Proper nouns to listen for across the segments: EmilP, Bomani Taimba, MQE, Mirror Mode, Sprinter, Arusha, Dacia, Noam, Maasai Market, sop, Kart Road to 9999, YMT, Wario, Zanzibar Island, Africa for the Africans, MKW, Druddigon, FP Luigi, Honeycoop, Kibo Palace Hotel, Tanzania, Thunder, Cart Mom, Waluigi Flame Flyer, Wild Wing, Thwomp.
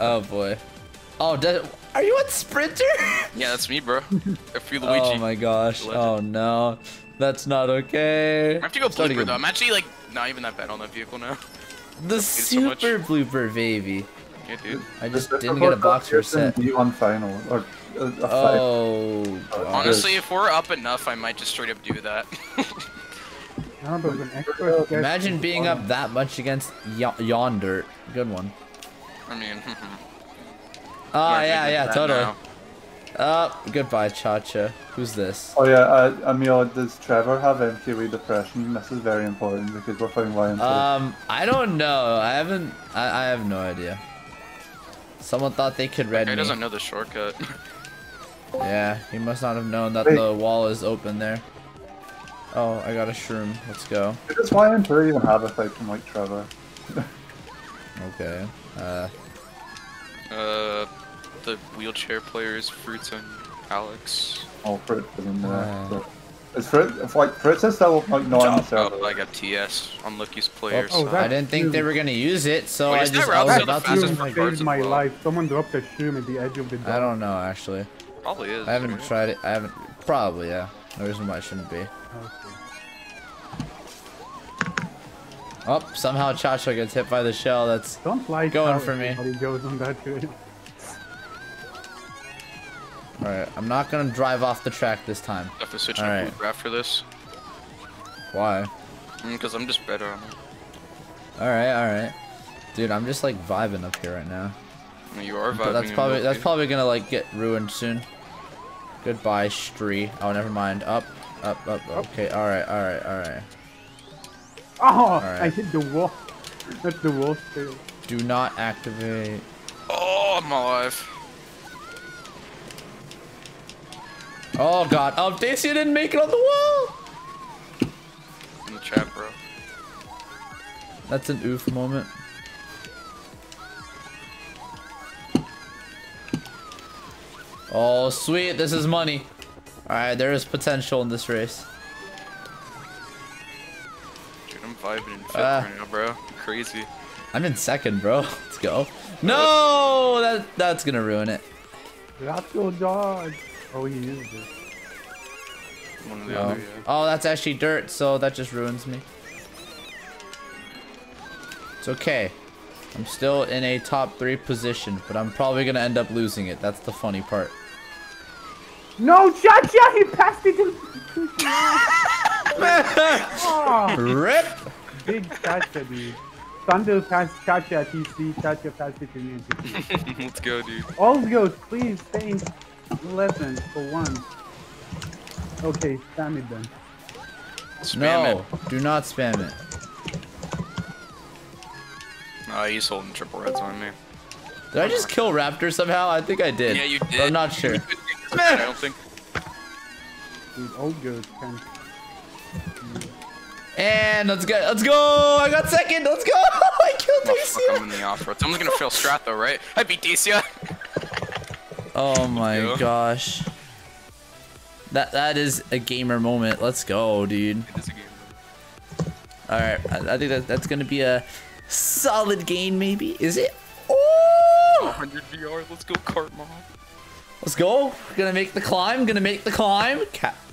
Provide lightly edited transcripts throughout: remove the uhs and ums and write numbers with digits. Oh boy. Oh, are you on Sprinter? Yeah, that's me, bro. FP Luigi. Oh my gosh. Oh no. That's not okay. I have to go blooper though. I'm actually like not even that bad on that vehicle now. The super so blooper baby. Yeah, dude. I just didn't get a box for set. On final or oh. Honestly, if we're up enough, I might just straight up do that. Imagine being up that much against Yonder. Good one. I mean. Oh yeah, yeah, totally. Goodbye, Chacha. Who's this? Oh yeah, Emil, does Trevor have MQE depression? This is very important because we're playing YMT. I don't know. I have no idea. Someone thought they could red me. He doesn't know the shortcut. Yeah, he must not have known that. Wait, the wall is open there. Oh, I got a shroom. Let's go. Does YMT even have a fight from like Trevor? Okay. The wheelchair players, Fruits and Alex. Oh, Fruit isn't there. Is Fruit, if, like, Fruits is still like, not on the server. Like a TS on Lucky's players. Oh, so. I didn't think they were going to use it, so I just was about to use it. My life. Someone dropped a shroom at the edge of the door. I don't know, actually. Probably is. I haven't tried it. I haven't. Probably, yeah. No reason why it shouldn't be. Okay. Oh, somehow Chacha gets hit by the shell that's going for me. Goes on that good. Alright, I'm not gonna drive off the track this time. I have to switch to blooper after this. Why? Because I'm just better on it. Alright. Dude, I'm just like vibing up here right now. You are vibing. But that's probably gonna like get ruined soon. Goodbye, Stree. Oh, never mind. Up. Okay, alright. Oh! All right. I hit the wall. That's the wall too. Do not activate. Oh, I'm alive. Oh god, Dacia didn't make it on the wall! In the chat, bro. That's an oof moment. Oh sweet, this is money. Alright, there is potential in this race. Dude, I'm vibing in fifth right now, bro. Crazy. I'm in second, bro. Let's go. No! That's gonna ruin it. That's your dog. Oh, he used it. One of the other, yeah. Oh, that's actually dirt, so that just ruins me. It's okay. I'm still in a top 3 position, but I'm probably gonna end up losing it. That's the funny part. No, Chacha, he passed it to... Oh. RIP! Big Chacha, dude. Thunder passed Chacha at TC, Chacha passed it to me. Let's go, dude. All goes, please, thanks. Listen, for one. Okay, spam it then. Spam it. Do not spam it. Oh, he's holding triple reds on me. Did I just kill Raptor somehow? I think I did. Yeah, you did. But I'm not sure. I don't think. Dude, all goes, man. And let's go! I got second. Let's go! I killed Dacia. I'm in the off road. Someone's gonna fail strat though, right? I beat Dacia. Oh my gosh. That is a gamer moment. Let's go, dude. Alright, I think that's gonna be a solid gain maybe. Is it? Oh! 100 VR, let's go, Cart Mom. Let's go. Gonna make the climb.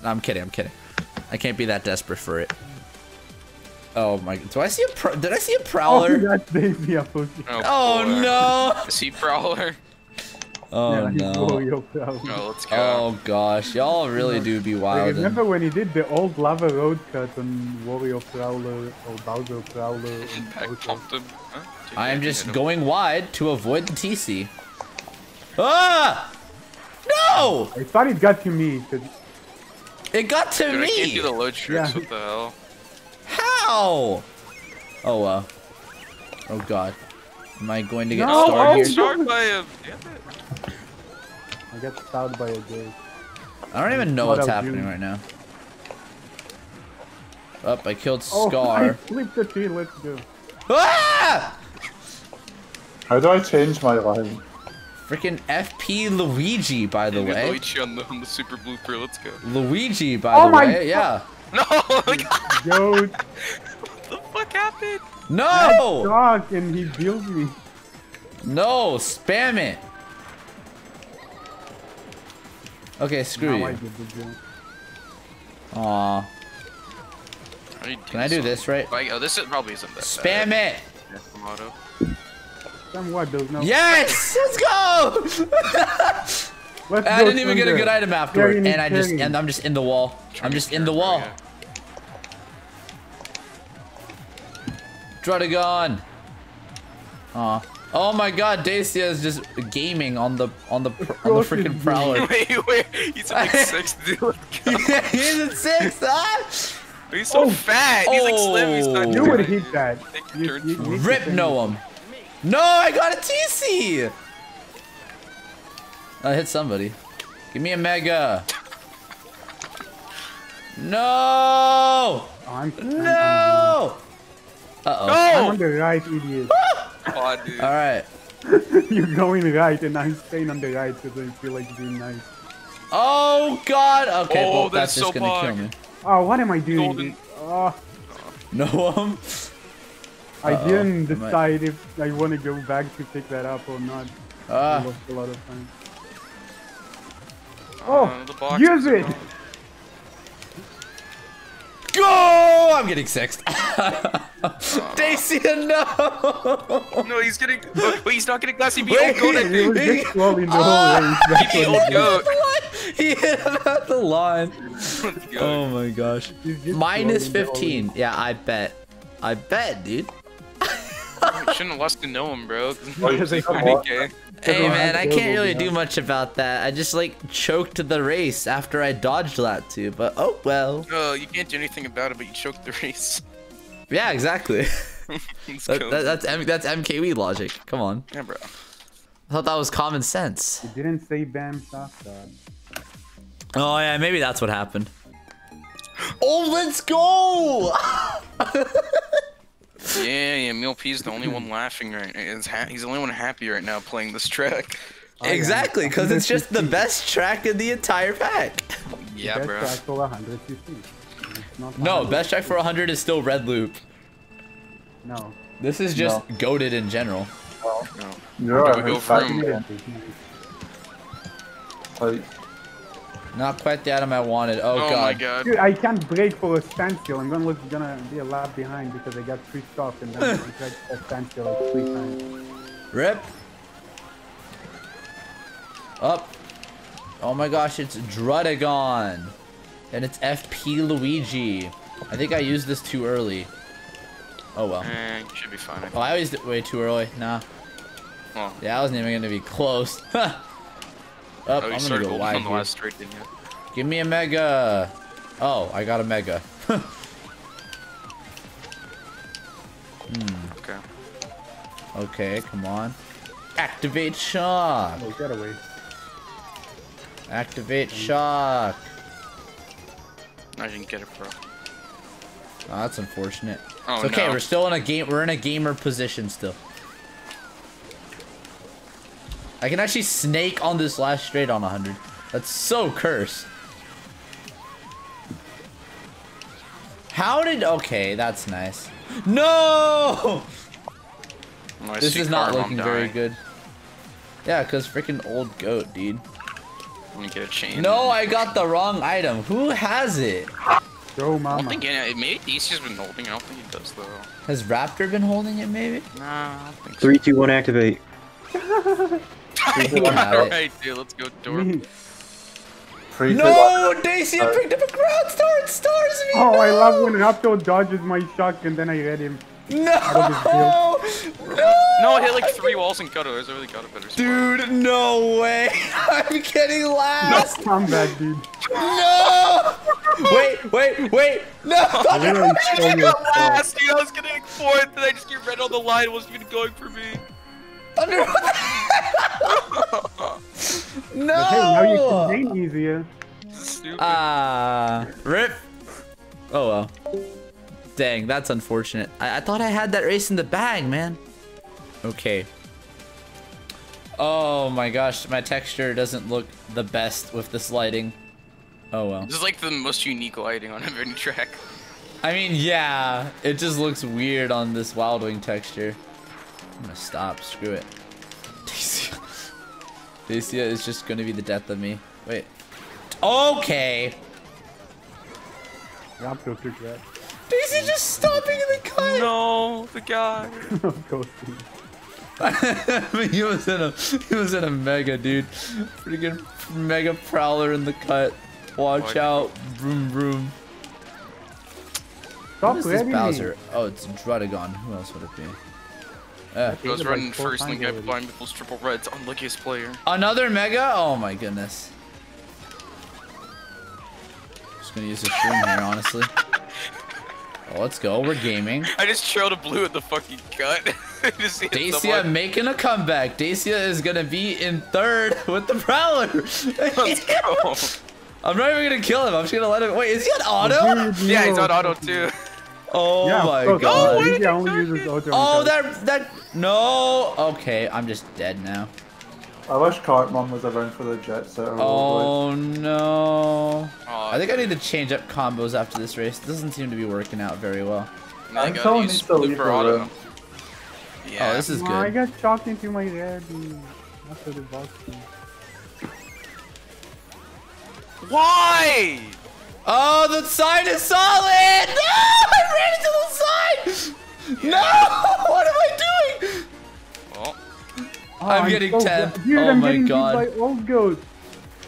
No, I'm kidding. I can't be that desperate for it. Oh my, did I see a Prowler? Oh, that baby, oh no! I see Prowler. Oh yeah, no. No, let's go. Oh gosh, y'all really do be wild. Remember when he did the old lava road cut on Wario Prowler or Bowser Prowler? I am just going wide to avoid the TC. Ah! No! I thought it got to me. It got to me! I can't do the load tricks, what the hell? How? Oh wow. Oh god. Am I going to get starred here? Starred by a... Damn it. I got stabbed by a gate. I don't even know what's happening right now. Up, I killed Scar. I flipped the tree, let's go. Ah! How do I change my line? Freaking FP Luigi, by the way. Luigi on the super blooper, let's go. Luigi, by the way, yeah. No! Dude. What the fuck happened? No! And he killed me. No, spam it. Okay, screw you. Aww. Can I do this right? Like, oh, this probably isn't that bad. Spam it. That's the motto. Yes! Let's go! I didn't even get a good item afterward, and I'm just in the wall. I'm just in the wall. Druddigon. Aw. Oh my God, Dacia is just gaming on the freaking prowler. Wait, he's like sixth, dude. Yeah, he's at sixth, huh? He's so fat. He's like slim. He's not. You would hit that. Rip Noam. No, I got a TC. I hit somebody. Give me a mega. No. No. Uh-oh. I'm the right idiot. Oh, dude. All right. You're going right, and I'm staying on the right because I feel like being nice. Oh God. Okay, well, that's just gonna kill me. Oh, what am I doing? Noam. I didn't decide if I want to go back to pick that up or not. I lost a lot of time. Oh, use it! Go! I'm getting sexed. Dacia, no! No, he's getting. Wait, he's not getting glass. He beat old goat. He beat old goat. He hit him out the line. Oh my gosh. Minus 15. Yeah, I bet, dude. You shouldn't have lost to Noam, bro. Hey man, I can't really do much about that. I just like choked the race after I dodged that too, but oh well. No, you can't do anything about it, but you choked the race. Yeah, exactly. that's MKW logic. Come on. Yeah, bro. I thought that was common sense. You didn't say bam stop that. Oh yeah, maybe that's what happened. Oh, let's go! Yeah, EmilP's the only one laughing right now. He's the only one happy right now playing this track. Exactly, because it's just the best track in the entire pack. Yeah, bro. Best track for 150. No, best track for 100 is still Red Loop. No. This is just goated in general. Well, no. Where do we go from? Not quite the item I wanted. Oh God. My God. Dude, I can't break for a standstill. I'm gonna be a lap behind because I got tricked off and then I tried a standstill like 3 times. Rip. Up. Oh my gosh, it's Druddigon. And it's FP Luigi. I think I used this too early. Oh well. Should be fine. Oh, I always did way too early. Nah. Oh. Yeah, I wasn't even gonna be close. Up. Oh, I'm gonna go wide here. Straight, didn't you? Give me a mega. Oh, I got a mega. Okay. Okay, come on. Activate shock. Oh, get away. Activate shock. I didn't get it, bro. Oh, that's unfortunate. Oh, it's okay, no. We're still in a game. We're in a gamer position still. I can actually snake on this last straight on 100. That's so cursed. How did... Okay, that's nice. No! This is not looking very good. Yeah, because freaking old goat, dude. Let me get a chain. No, I got the wrong item. Who has it? Go, mama. I don't think maybe Dacia's been holding it. I don't think he does, though. Has Raptor been holding it, maybe? Nah, I don't think so. 3, 2, 1, activate. Alright, dude, let's go, Dork. No, Dacia picked up a ground star and stars me. Oh, no! I love when Raptor dodges my shock and then I hit him. No! No, I hit like 3 walls and cut it. I really got a better spot. Dude, no way. I'm getting last. No, come back, dude. No! Wait. No! I got last, dude. I was getting 4th and I just get red on the line. It wasn't even going for me. Thunder, what the hell? No! But hey, now you can game easier. Rip. Oh well. Dang, that's unfortunate. I thought I had that race in the bag, man. Okay. Oh my gosh, my texture doesn't look the best with this lighting. Oh well. This is like the most unique lighting on every track. I mean, yeah. It just looks weird on this Wild Wing texture. I'm gonna stop. Screw it. Lucia is just gonna be the death of me. Wait. Okay! Yeah, I'm coasting that. Daisy's just stopping in the car! No, the guy! I'm coasting. he was in a mega, dude. Pretty good mega prowler in the cut. Watch out. Vroom vroom. Who is this Bowser? Oh, it's Druddigon. Who else would it be? He was running first and the guy behind me pulls triple reds. Unluckiest player. Another mega? Oh my goodness. Just gonna use a stream here, honestly. Oh, let's go. We're gaming. I just trailed a blue at the fucking cut. Dacia making a comeback. Dacia is gonna be in third with the Prowler. Let's go. I'm not even gonna kill him. I'm just gonna let him. Wait, is he on auto? Yeah, he's on auto too. Oh yeah, my god. Oh, he's the only user auto. Oh, that. No. Okay, I'm just dead now. I wish Cart Mom was around for the jet set. Oh no. I think I need to change up combos after this race. It doesn't seem to be working out very well. I'm telling you, super auto. Yeah. Oh, this is good. I got chopped into my head after the box. Why? Oh, the side is solid! No! I ran into the side! Yeah. No! What am I doing? Oh. I'm getting 10th. Dude, oh my god.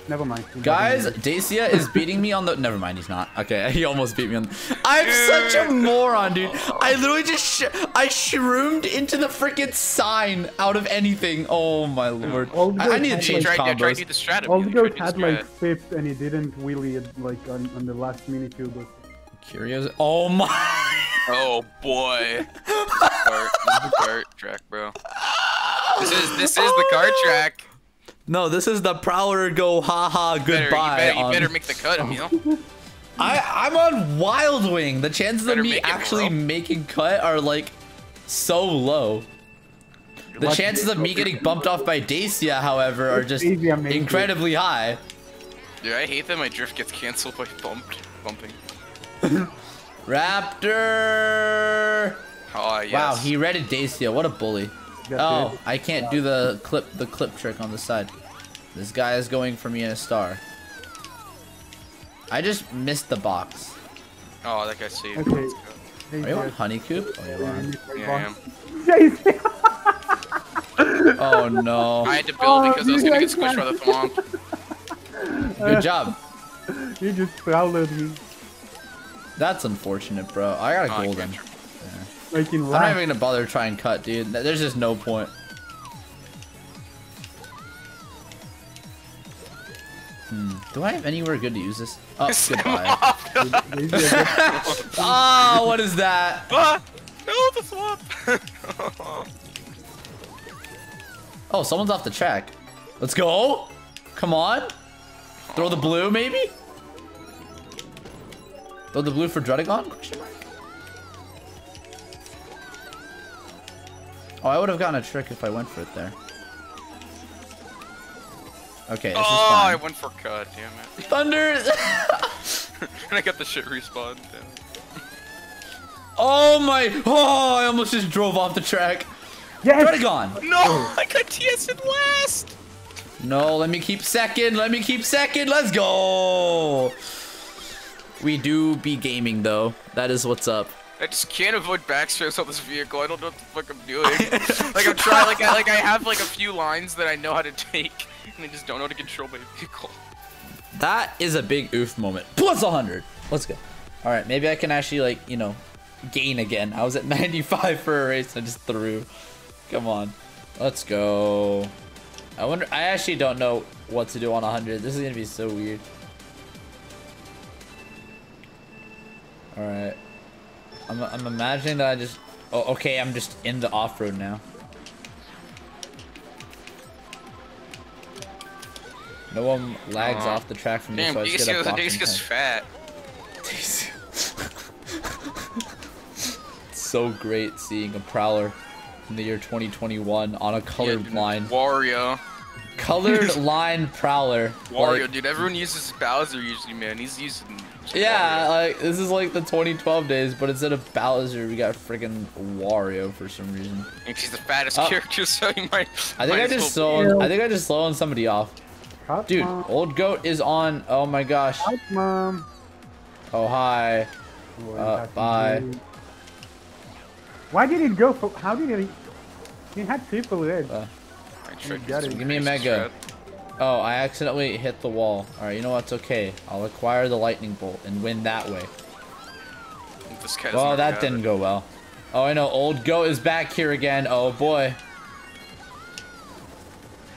Never mind. Guys, Dacia is beating me on the. Never mind, he's not. Okay, he almost beat me on. I'm such a moron, dude. I literally just I shroomed into the freaking sign out of anything. Oh my lord. I need to change combos. Oldgoat had like fifth and he didn't wheelie it like on the last mini cube. Curious. Oh my. Oh boy. Kart track, bro. This is the kart track. No, this is the Prowler go haha goodbye. You better make the cut, Emil. I'm on Wild Wing. The chances of me actually making cut are like so low. The chances of me getting bumped off by Dacia, however, are just incredibly high. Dude, I hate that my drift gets canceled by bumping. Raptor! Oh, yes. Wow, he redded Dacia. What a bully. Oh, I can't do the clip trick on the side. This guy is going for me in a star. I just missed the box. Oh, that guy saved me. Okay. Are you on Honeycoop? Oh, yeah, on. Yeah, I am. Oh, no. I had to build because I was going to get squished by the thwomp. Good job. You just fouled me. That's unfortunate, bro. I got a golden. I'm not even gonna bother trying to cut, dude. There's just no point. Do I have anywhere good to use this? Oh, goodbye. Oh, what is that? No, the swap. Oh, someone's off the track. Let's go. Come on. Throw the blue, maybe? Throw the blue for Druddigon? Question mark? Oh, I would have gotten a trick if I went for it there. Okay, this is fine. I went for cut, damn it. Thunder! And I got the shit respawned, damn it. Oh my! Oh, I almost just drove off the track. Yes! Druddigon! No! I got TS in last! No, let me keep second! Let me keep second! Let's go! We do be gaming, though. That is what's up. I just can't avoid backstrokes on this vehicle. I don't know what the fuck I'm doing. Like I'm trying, like I have like a few lines that I know how to take, and I just don't know how to control my vehicle. That is a big oof moment. Plus 100. Let's go. All right, maybe I can actually like you know, gain again. I was at 95 for a race and I just threw. Come on, let's go. I wonder. I actually don't know what to do on 100. This is gonna be so weird. All right. I'm imagining that I just. Oh, okay. I'm just in the off-road now. No one lags off the track from me, damn, so I just get a boxing head. Dacia's fat. It's so great seeing a Prowler in the year 2021 on a colored line. Wario. Colored line Prowler. Wario, like, dude. Everyone uses Bowser usually, man. He's using Yeah, like this is like the 2012 days, but instead of Bowser, we got freaking Wario for some reason. And she's the fattest character, so you might. I think I just slowed somebody off. Cart Dude, Mom. Old Goat is on. Oh my gosh. Cart Mom. Oh hi. Bye. Why did it go? For, how did it? It had triple edge. Give me a mega. Oh, I accidentally hit the wall. Alright, you know what? It's okay. I'll acquire the lightning bolt and win that way. Well, that didn't go well. Oh, I know. Old Goat is back here again. Oh, boy.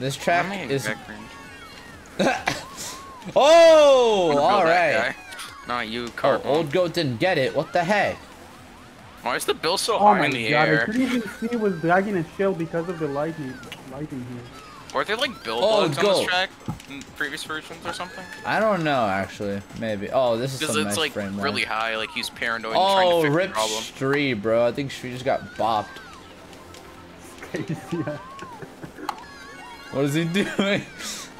This track is... Oh! Alright. Not you, Cart. Old Goat didn't get it. What the heck? Why is the bill so high in the air? I couldn't even see it was dragging a shell because of the lightning here. Were there like build bugs on this track in previous versions or something? I don't know, actually. Maybe. Oh, this is some nice framework. Because it's like really high, like he's paranoid trying to fix the problem. Oh, rip Shree, bro. I think Shree just got bopped. Yeah. What is he doing?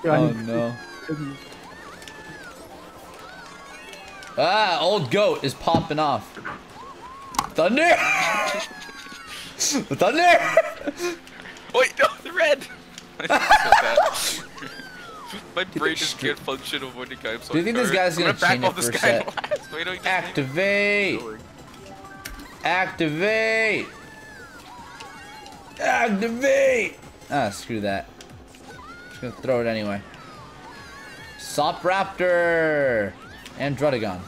Oh no. Ah, Old Goat is popping off. Thunder! Thunder! Wait, no, the red! My brain just can't function of winning games. Do you think this guy's gonna back off this guy? Activate! Activate! Activate! Ah, screw that. Just gonna throw it anyway. Sopraptor! And Druddigon.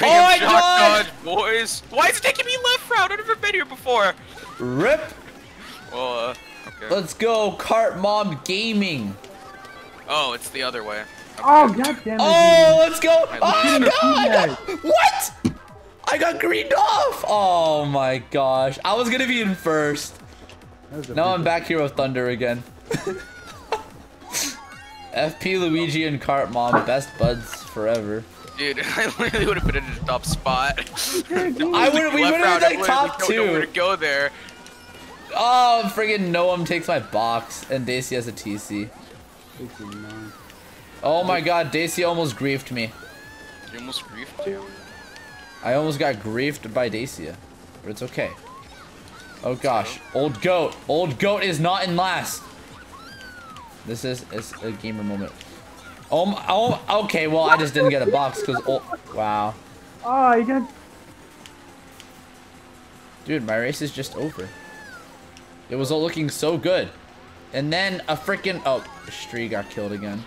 Oh my god! Boys! Why is it taking me left round? I've never been here before! RIP! Well, okay. Let's go, Cart Mom Gaming. Oh, it's the other way. Okay. Oh, goddammit. Oh, let's go. Oh, no, what? I got greened off. Oh, my gosh. I was going to be in first. Now I'm back here with Thunder again. FP Luigi and Cart Mom, best buds forever. Dude, I literally would have been in the top spot. We would have been like top two. I don't know where to go there. Oh, friggin' Noam takes my box, and Daisy has a TC. Oh my god, Daisy almost griefed me. You almost griefed you? I almost got griefed by Daisy, but it's okay. Oh gosh, Old Goat. Old Goat is not in last. This is a gamer moment. Oh, okay, well, I just didn't get a box, because wow. Oh, you got... Dude, my race is just over. It was all looking so good. And then a freaking... Oh, Shree got killed again.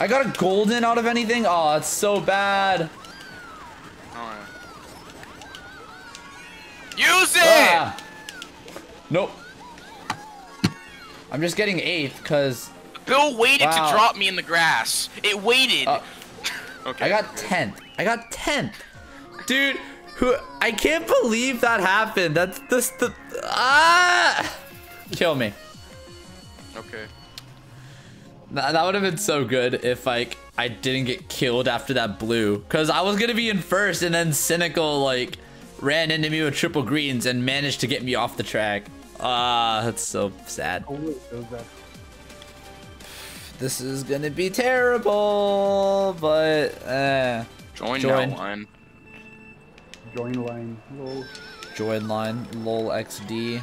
I got a golden out of anything? Oh, it's so bad. Oh. Use it! Ah. Nope. I'm just getting 8th because... Bill waited to drop me in the grass. It waited. Okay. I got 10th. I got 10th. Dude. I can't believe that happened. That's this the kill me. Okay. That would have been so good if like I didn't get killed after that blue, because I was gonna be in first, and then Cynical like ran into me with triple greens and managed to get me off the track. That's so sad. This is gonna be terrible, but join that one. Join line, lol. Join line, lol XD.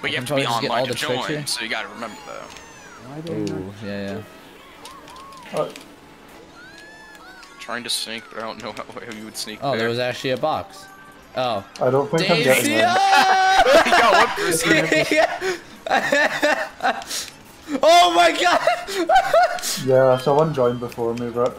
But you have to be online to join, so you gotta remember that. Ooh, yeah. Trying to sneak, but I don't know how you would sneak there. Oh, there was actually a box. Oh. I don't think I'm getting one. Oh my god! Yeah, someone joined before me, bro.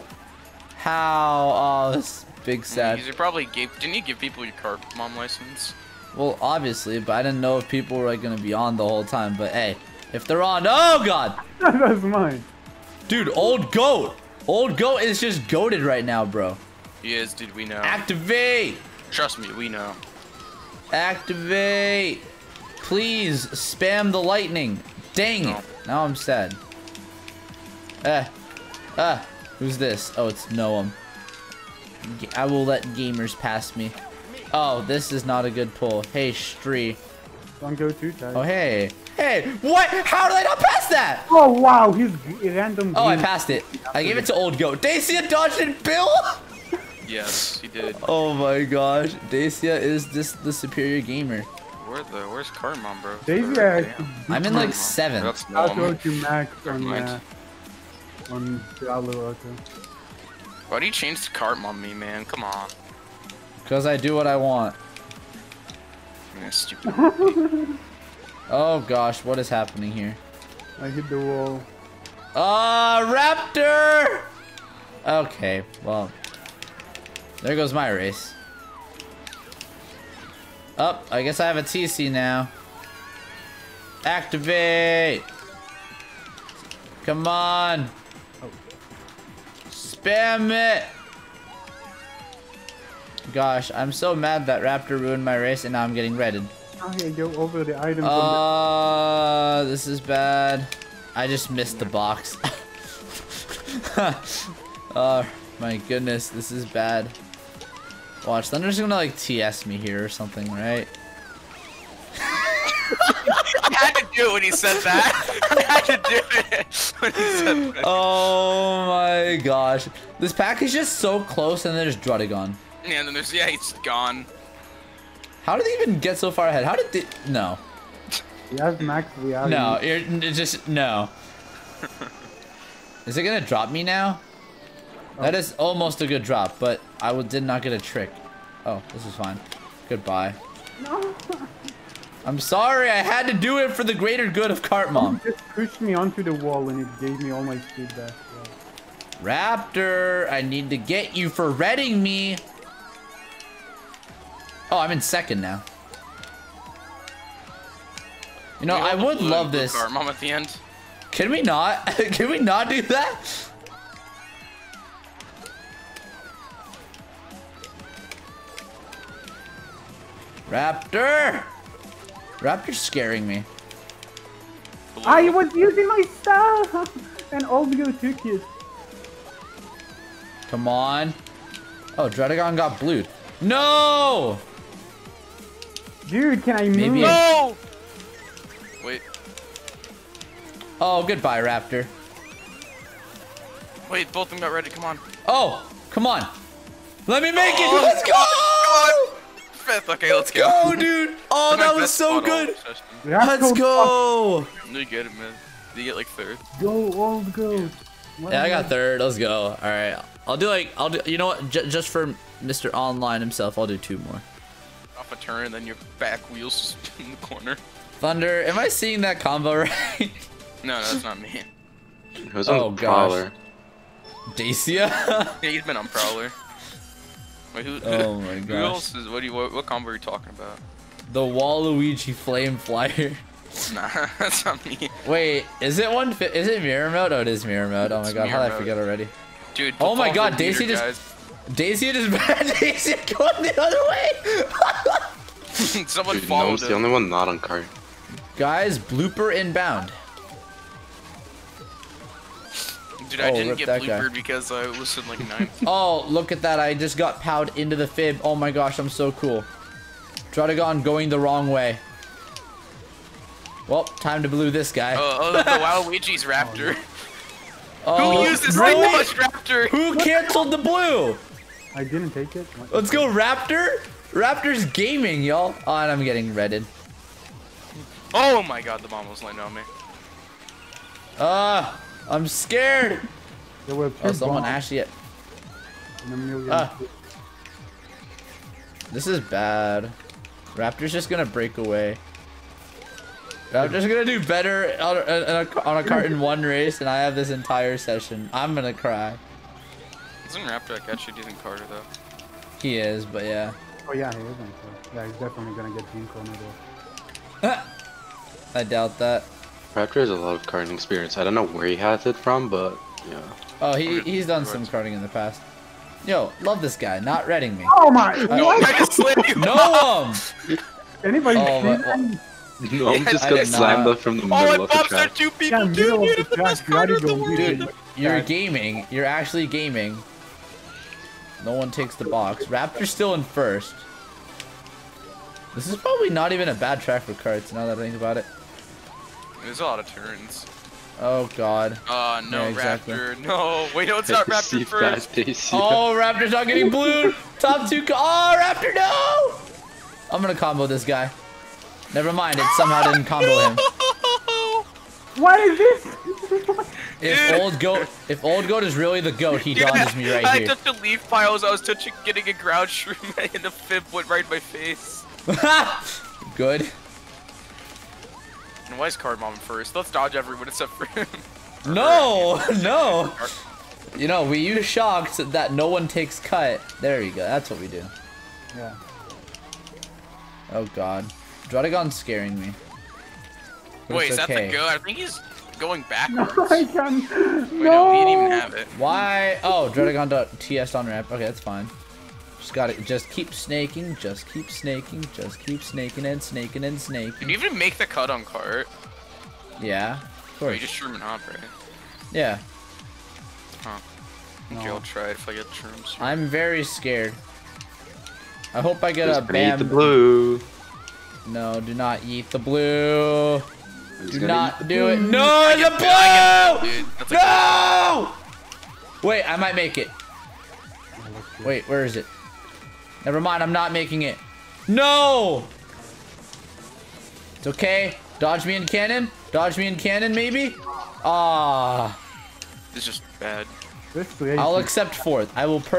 How? Oh, this... Big sad. You probably didn't you give people your Cart Mom license? Well, obviously, but I didn't know if people were like, gonna be on the whole time. But hey, if they're on, oh god, that's mine. Dude, Old Goat is just goated right now, bro. He is, dude. We know. Activate. Trust me, we know. Activate. Please spam the lightning. Dang it. Now I'm sad. Who's this? Oh, it's Noam. I will let gamers pass me. Oh, this is not a good pull. Hey, Shree. on go to tag. Oh, hey. Hey, what? How did I not pass that? Oh, wow. He's random. Oh, I passed it. I gave it to old goat. Dacia dodged and Bill? Yes, he did. Oh, my gosh. Dacia is the superior gamer. Where's Cart Mom, bro? Dacia, I'm in like 7th. I'll go to Max on Diablo. Why do you change the Cart Mom me, man? Come on. Because I do what I want. Stupid. Oh gosh, what is happening here? I hit the wall. Raptor! Okay, well. There goes my race. Up, I guess I have a TC now. Activate! Come on! Oh. Spam it! Gosh, I'm so mad that Raptor ruined my race and now I'm getting redded. Okay, go over the items. This is bad. I just missed the box. Oh my goodness, this is bad. Watch, Thunder's gonna like TS me here or something, right? I had to do it when he said that. I had to do it when he said that. Oh my gosh. This pack is just so close and there's Druddigon. Yeah, and then there's, yeah, it's gone. How did they even get so far ahead? How did they, no. He has max reality. No, you're just, no. Is it gonna drop me now? Oh. That is almost a good drop, but I did not get a trick. Oh, this is fine. Goodbye. No. I'm sorry, I had to do it for the greater good of Cart Mom. It just pushed me onto the wall and it gave me all my feedback. Yeah. Raptor, I need to get you for redding me. Oh, I'm in 2nd now. You know, I would love this. Cart Mom at the end. Can we not? Can we not do that? Raptor! Raptor's scaring me. I was using my stuff! And old girl took it. Come on. Oh, Druddigon got blued. No! Dude, can I move? No! Wait. Oh, goodbye, Raptor. Wait, both of them got ready. Come on. Oh, come on. Let me make it. Let's go! 5th. Okay, let's go. Oh, dude. Oh, that was so good. Let's go. You get it, man. You get like 3rd. Go, old go. Yeah, I got 3rd. Let's go. All right. I'll do. You know what? Just for Mr. Online himself, I'll do 2 more. Off a turn, and then your back wheels in the corner. Thunder, am I seeing that combo right? No, that's not me. Who's on Prowler? Dacia? Yeah, he's been on Prowler. Wait, who? Oh my gosh. Who else is? What combo are you talking about? The Waluigi Flame Flyer. Nah, that's not me. Wait, is it one? Is it Mirror Mode? Oh, it is Mirror Mode. Oh my god, how did I forget already? Dude, oh my god, Dacia Dacia going the other way! Someone followed him. The only one not on cart. Guys, blooper inbound. Dude, I didn't get bloopered because I was in like 9th. Oh, look at that, I just got powed into the fib. Oh my gosh, I'm so cool. Druddigon going the wrong way. Well, time to blue this guy. The Waluigi's Raptor. Who used this much Raptor? Who canceled the blue? I didn't take it. Let's go, Raptor. Raptor's gaming, y'all. Oh, and I'm getting redded. Oh my god, the bomb was landing on me. I'm scared. Oh, someone actually it. This is bad. Raptor's just gonna break away. I'm just gonna do better on a cart in one race than I have this entire session. I'm gonna cry. Isn't Raptor actually using Carter though? He is, but yeah. Oh yeah, he is. Yeah, he's definitely gonna get team corner though. I doubt that. Raptor has a lot of karting experience. I don't know where he has it from, but yeah. Oh, he's done some karting in the past. Yo, love this guy. Not redding me. Oh my! I just slammed you. Noam. Anybody? Oh, no, I'm just gonna slam them from the middle of the track. Oh, it bumps two people, yeah, dude! You're the best carter in the world! Dude, you're gaming. You're actually gaming. No one takes the box. Raptor's still in 1st. This is probably not even a bad track for karts, now that I think about it. There's a lot of turns. Oh god. No, yeah, exactly. Raptor. No, wait, no, it's not Raptor first. Oh, Raptor's not getting blue. Top two. Oh, Raptor, no! I'm gonna combo this guy. Never mind, it somehow didn't combo him. What is this? If old goat is really the goat, he dodges me right here. I touched a leaf pile as I was touching, getting a ground shroom, and the fib went right in my face. Good. And why is Cart Mom first? Let's dodge everyone except for him. No, no. You know, we use shocks that no one takes cut. There you go. That's what we do. Yeah. Oh god, Druddigon's scaring me. But wait, is that the goat? I think he's going backwards. No, I can't. Wait, no, he didn't even have it. Why? Oh, Druddigon.ts on ramp. Okay, that's fine. Just got it. Just keep snaking. Just keep snaking. Just keep snaking and snaking and snaking. Did you even make the cut on cart? Yeah. Of course. Oh, you just shroom and hop, right? Yeah. Huh. Okay, I'll try if I get shrooms. I'm very scared. I hope I get a bam. Eat the blue. No, do not eat the blue. Do not do it. No, it's a blue! No! Wait, I might make it. Wait, where is it? Never mind, I'm not making it. No! It's okay. Dodge me in cannon. Dodge me in cannon, maybe? Ah. This is just bad. I'll accept fourth. I'll be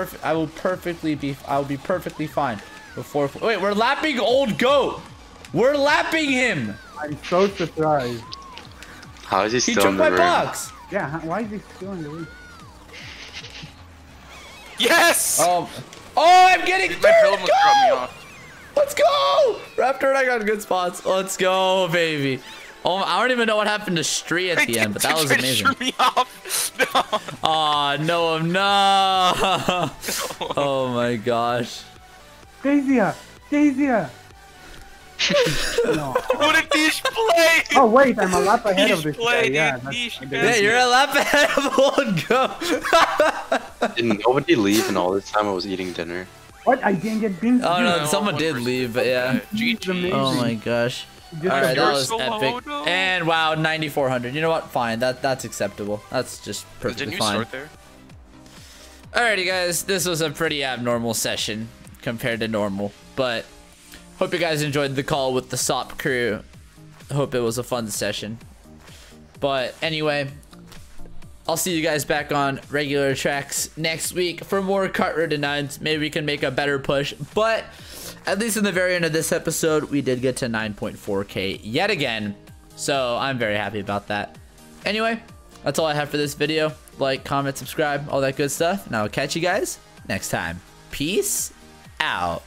perfectly fine. Before. Wait, we're lapping old goat. We're lapping him. I'm so surprised. How is he still in the room? He took my box. Yeah, why is he still in the room? Yes! Oh, I'm getting third. Let's go! Raptor and I got good spots. Let's go, baby. Oh, I don't even know what happened to Stree at the end, but that was amazing. Aw, no. Oh, Noam, no! Oh my gosh. Dazia! Dazia! No. What a dish play! Oh wait, I'm a lap ahead of this guy. Yeah, you're a lap ahead of old goat. Did nobody leave? And all this time I was eating dinner. What? I didn't get beans. Oh no, someone did leave, but yeah. GG. Oh my gosh. Alright, that was epic. And wow, 9,400. You know what? Fine, that's acceptable. That's just perfectly fine. Alrighty guys, this was a pretty abnormal session compared to normal, but hope you guys enjoyed the call with the SOP crew. Hope it was a fun session. But anyway, I'll see you guys back on regular tracks next week for more Kart Road to 9999. Maybe we can make a better push. But at least in the very end of this episode, we did get to 9.4K yet again. So I'm very happy about that. Anyway, that's all I have for this video. Like, comment, subscribe, all that good stuff. And I'll catch you guys next time. Peace out.